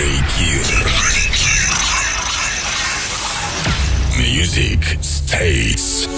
DJ Kirr. Music States.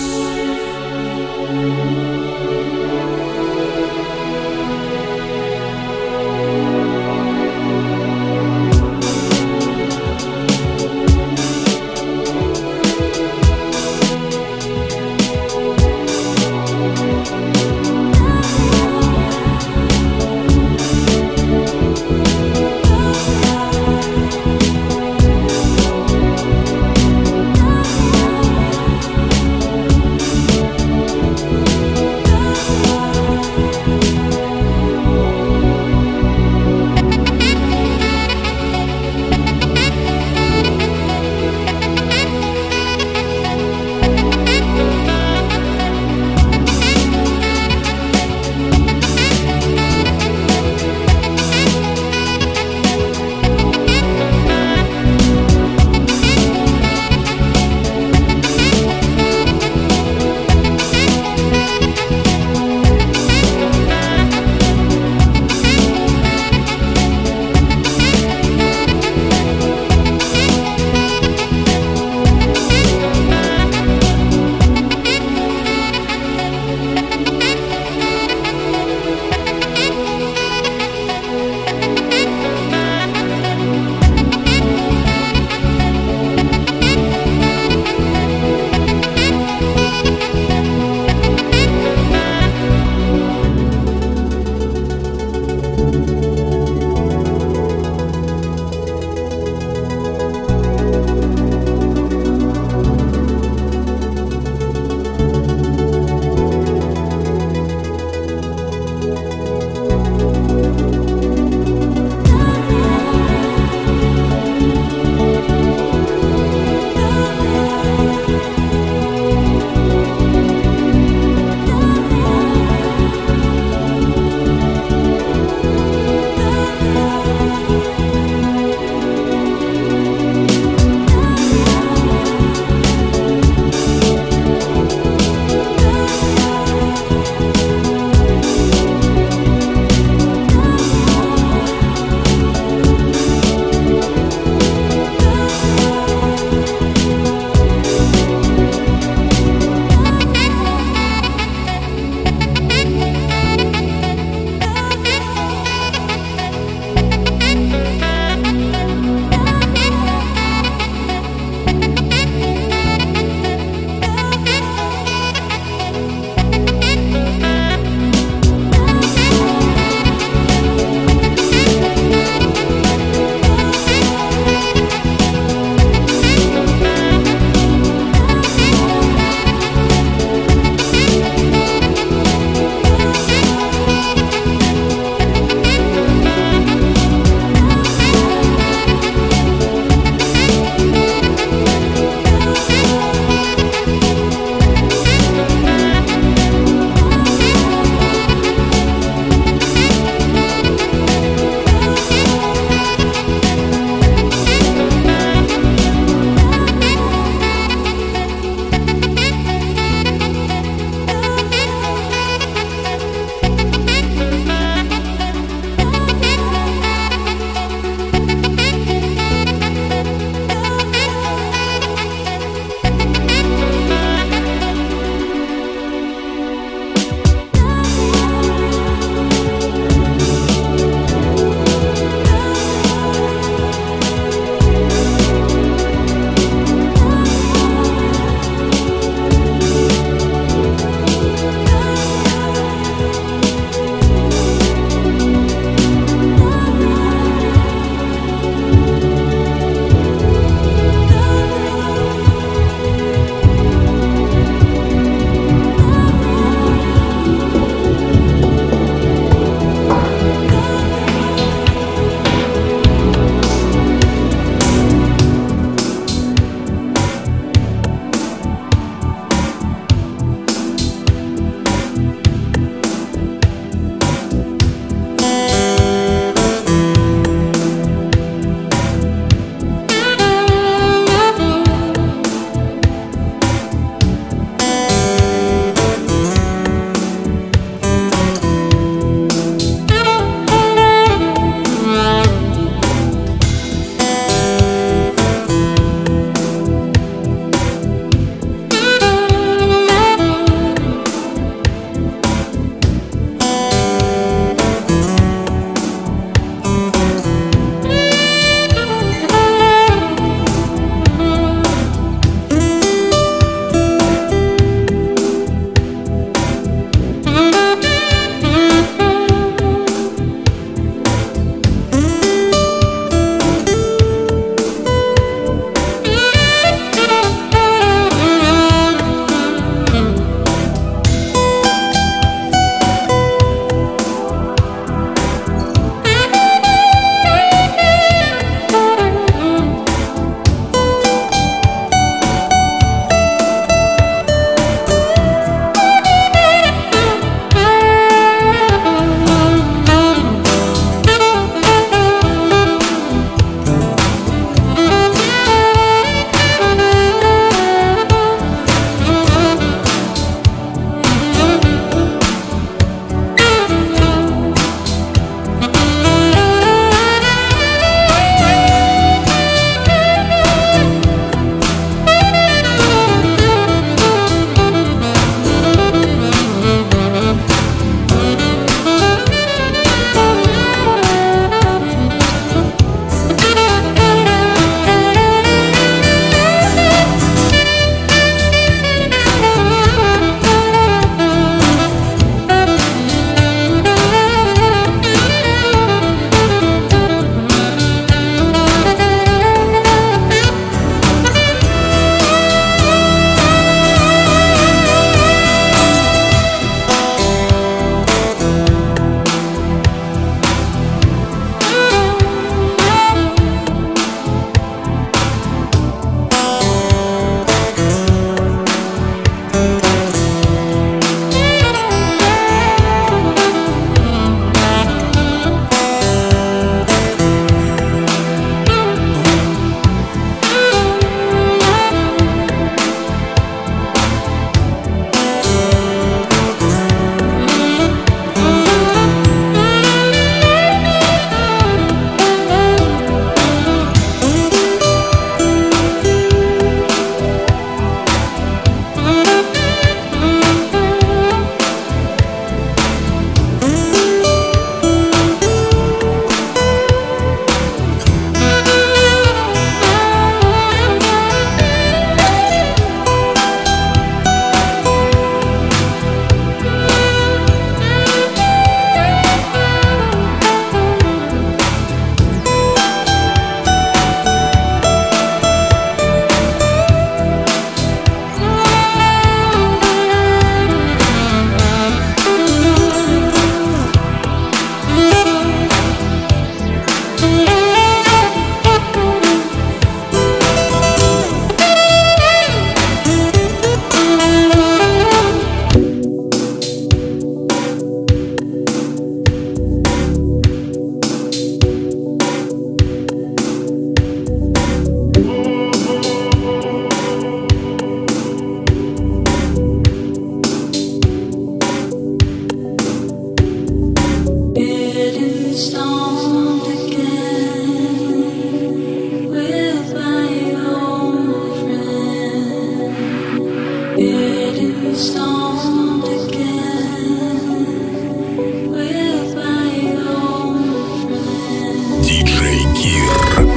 DJ Kirr.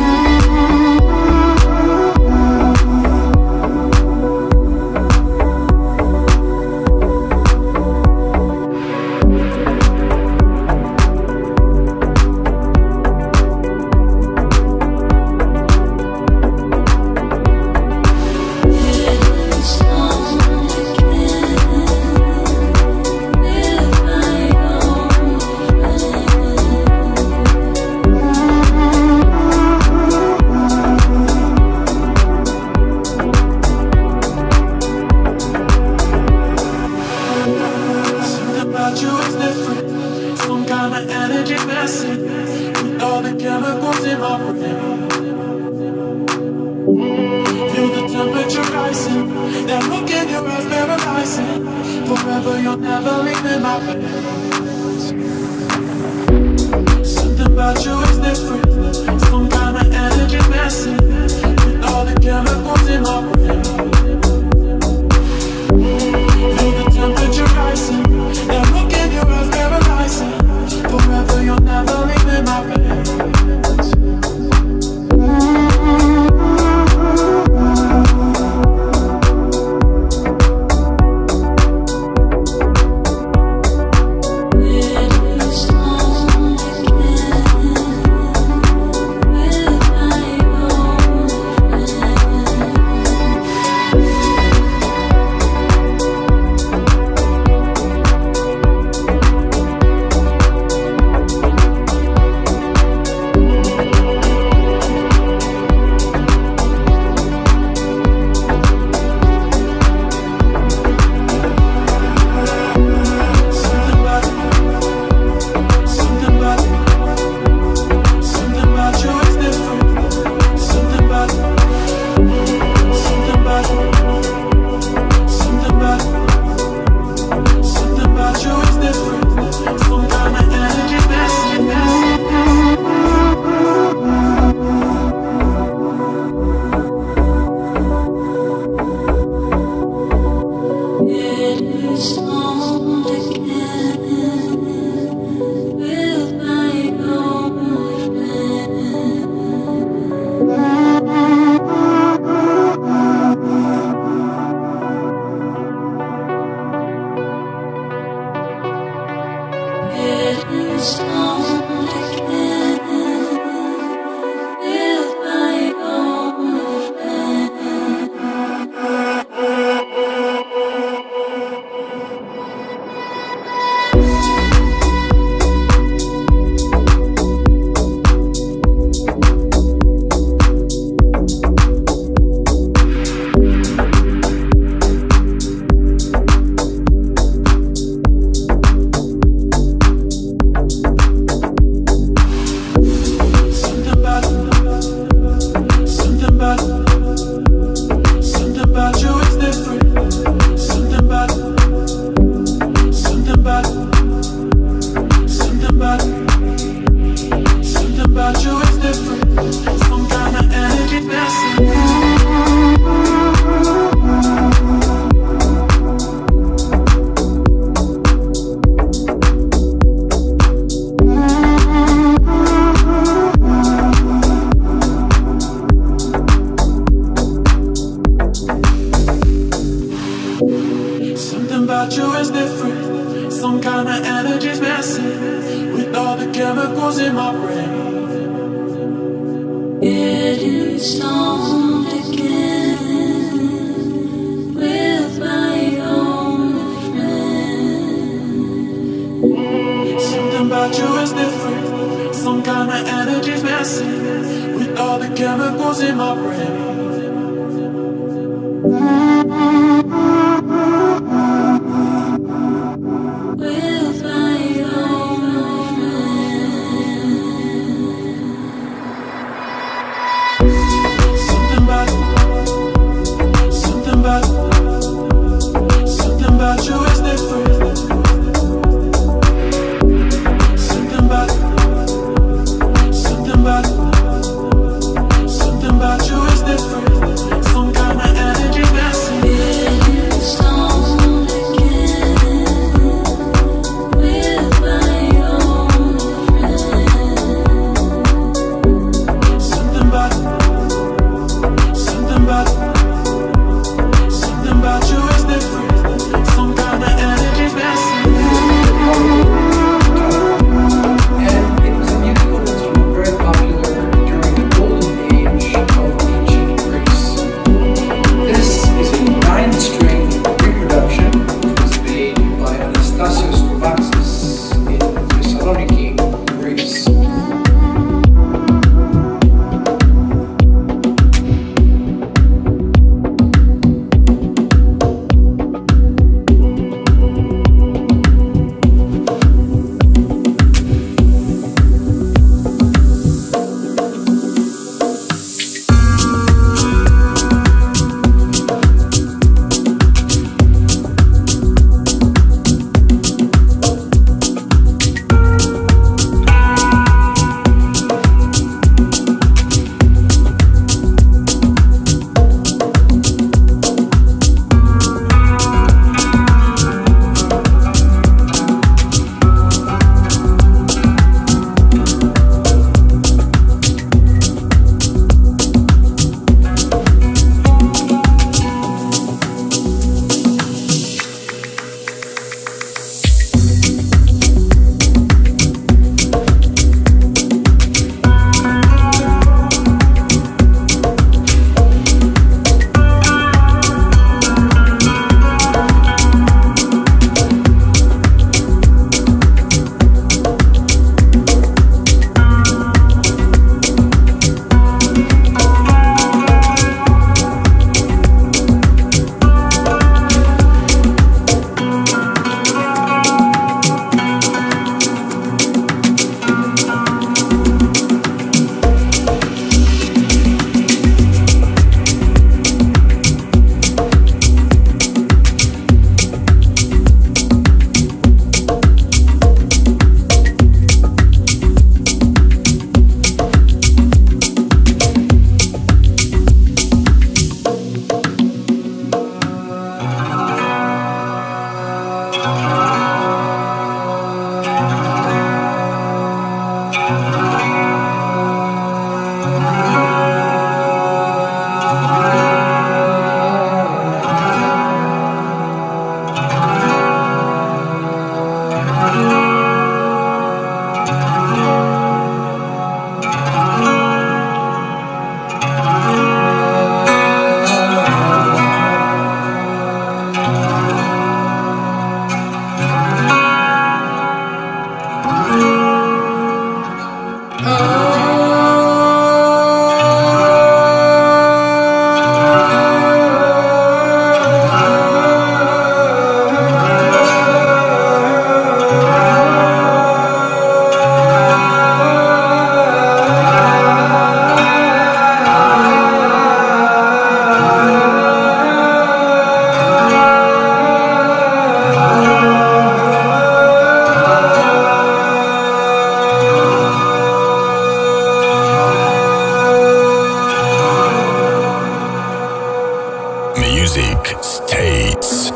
Something about you is different. Some kind of energy messing. Music States.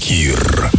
Kirr.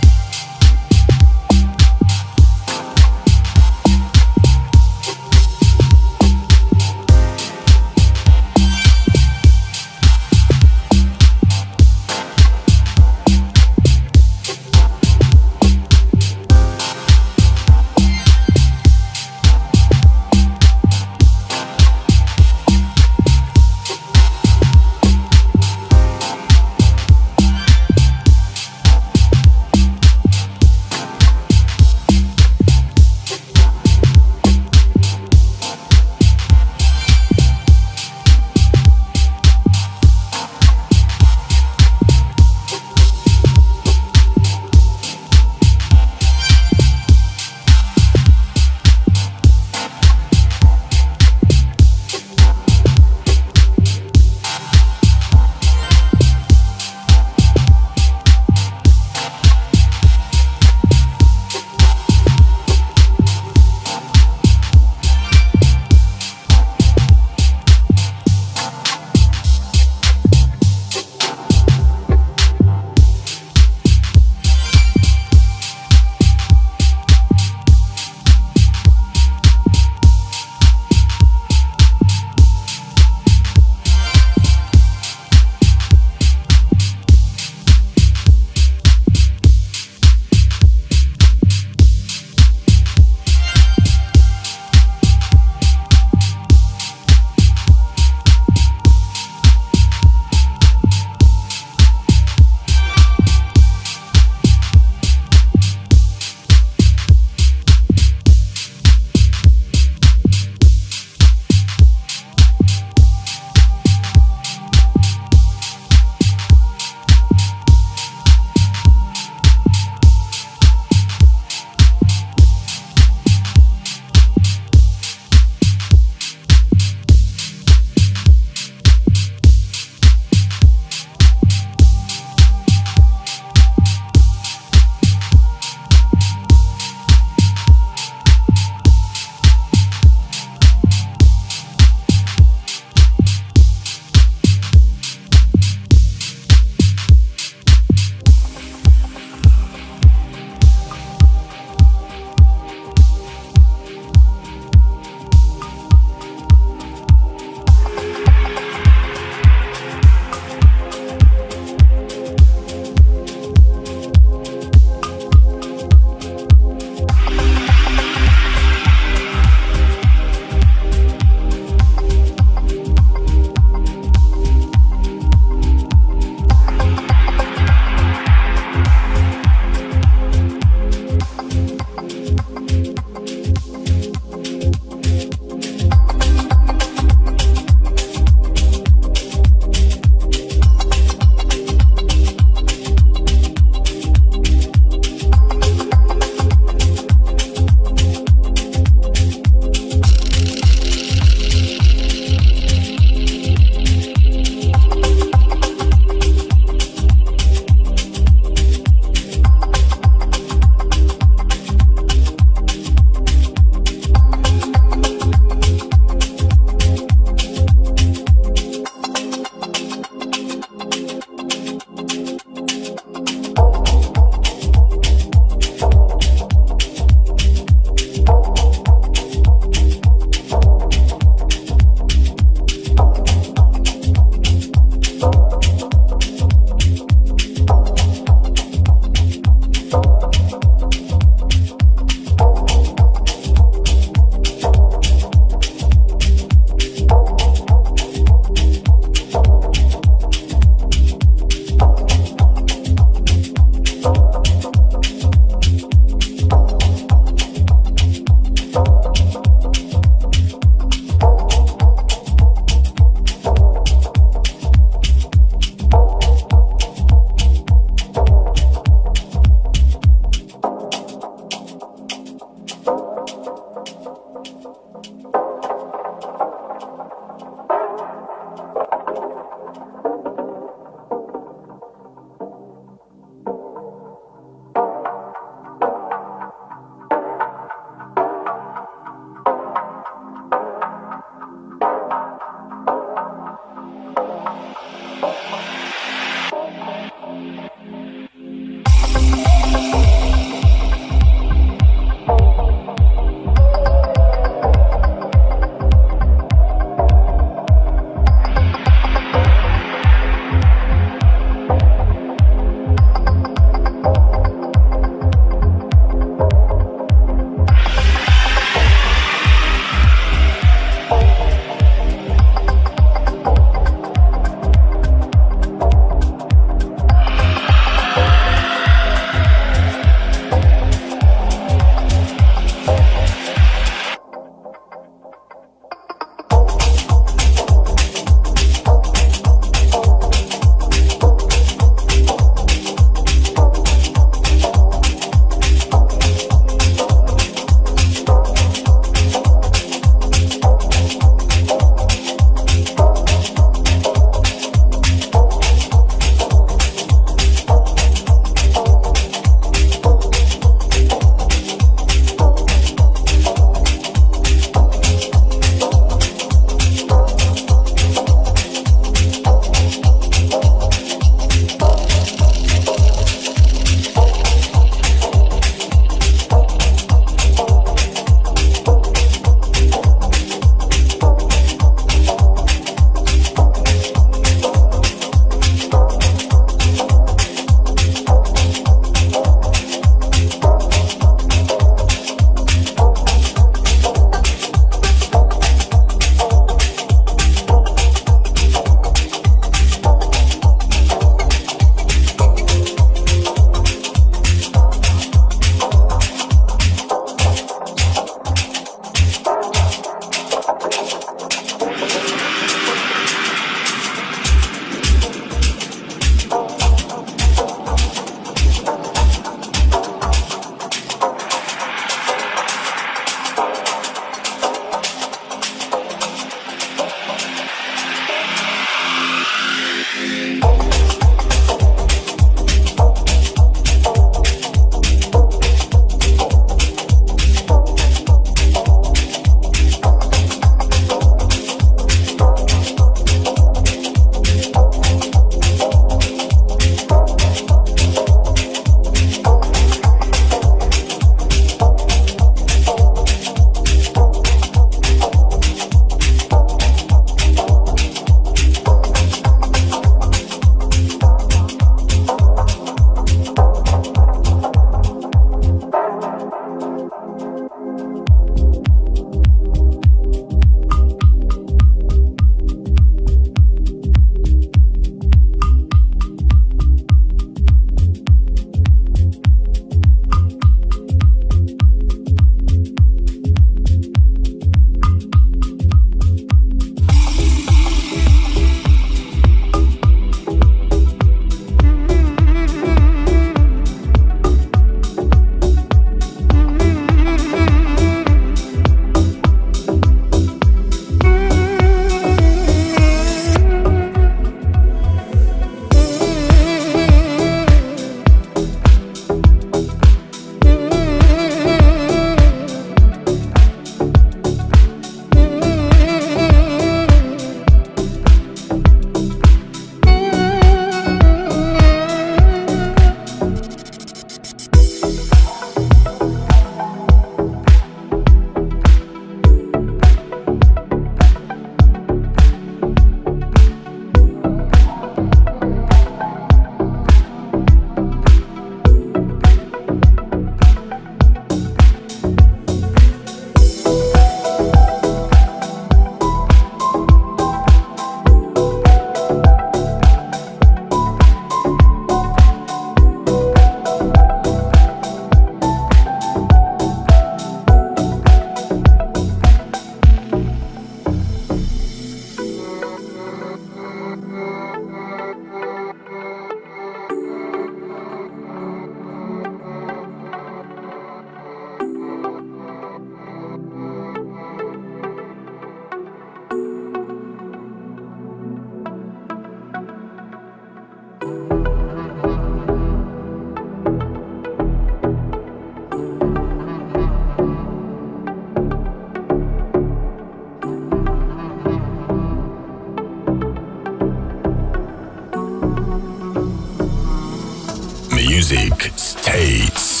Music States.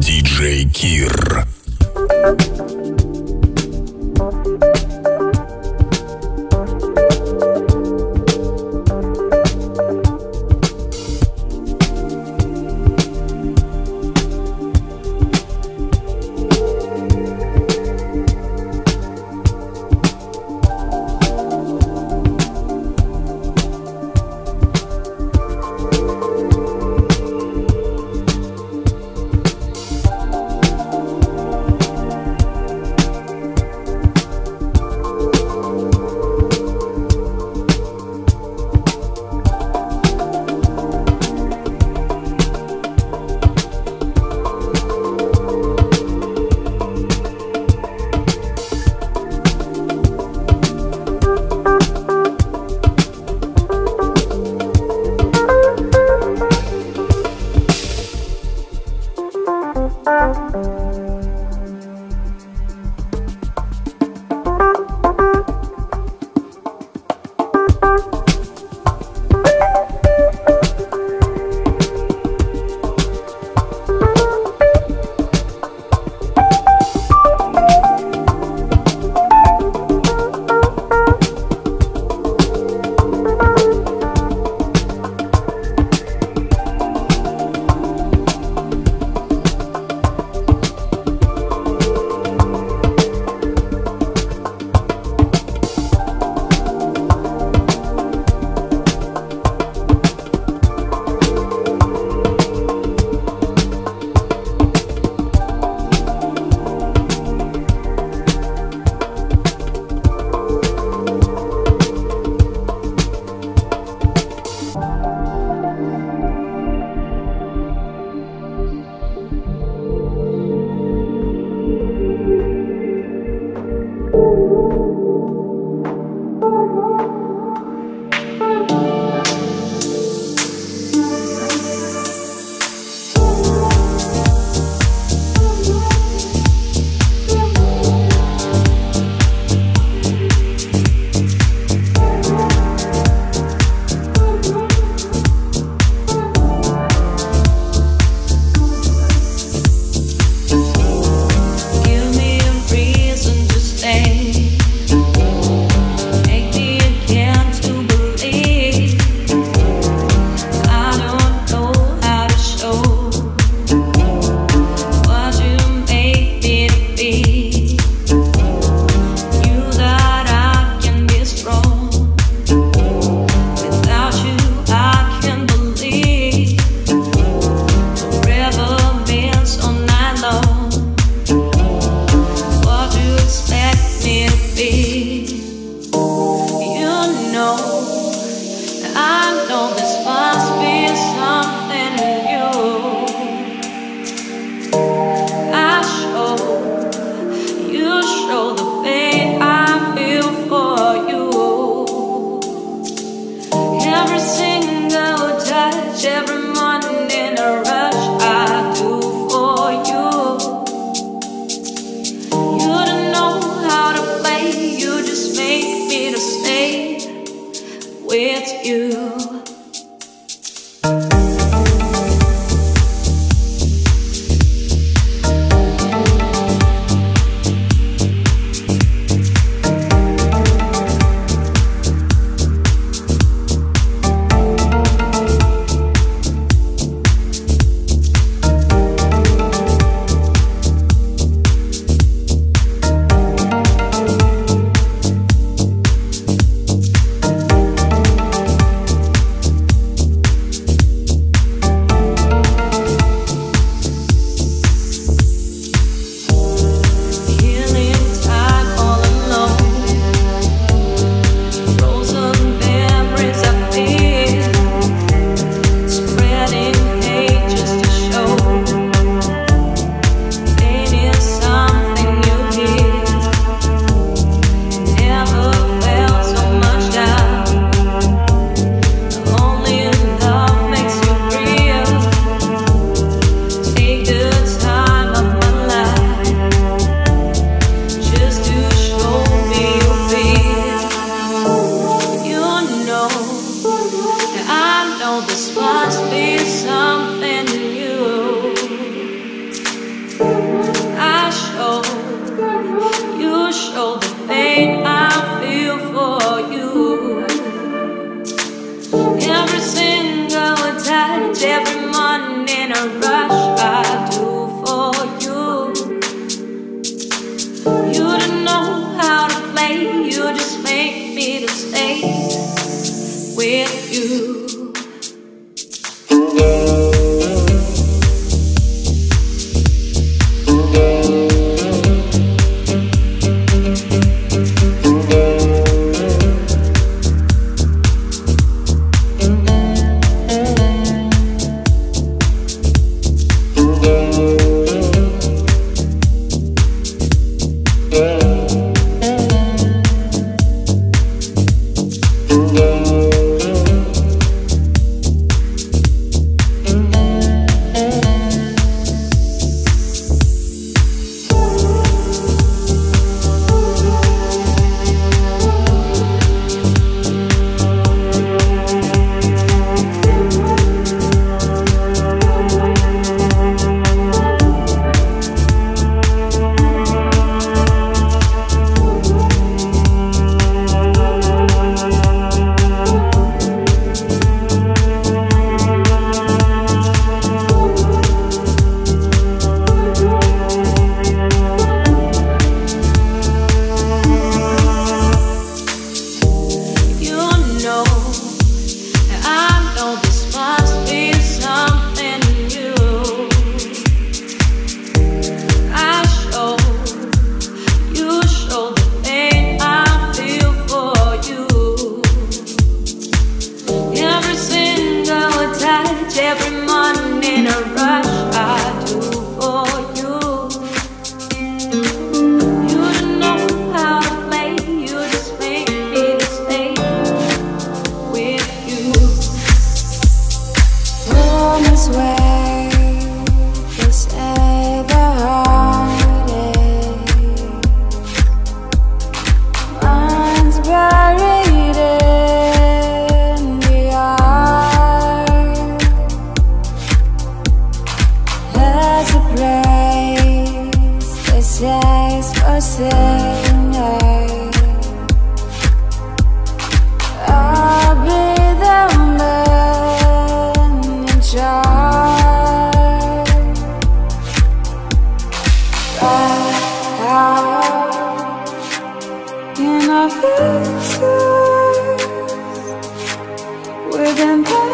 DJ Kirr.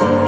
Within